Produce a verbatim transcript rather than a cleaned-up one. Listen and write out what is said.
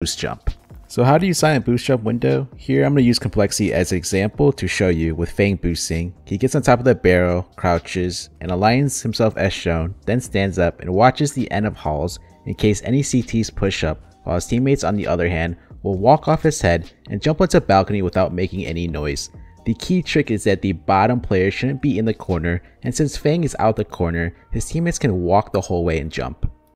boost jump. So how do you sign a boost jump window? Here I'm going to use Complexity as an example to show you with Fang boosting. He gets on top of the barrel, crouches, and aligns himself as shown, then stands up and watches the end of hauls in case any C Ts push up, while his teammates on the other hand will walk off his head and jump onto a balcony without making any noise. The key trick is that the bottom player shouldn't be in the corner, and since Fang is out the corner, his teammates can walk the whole way and jump.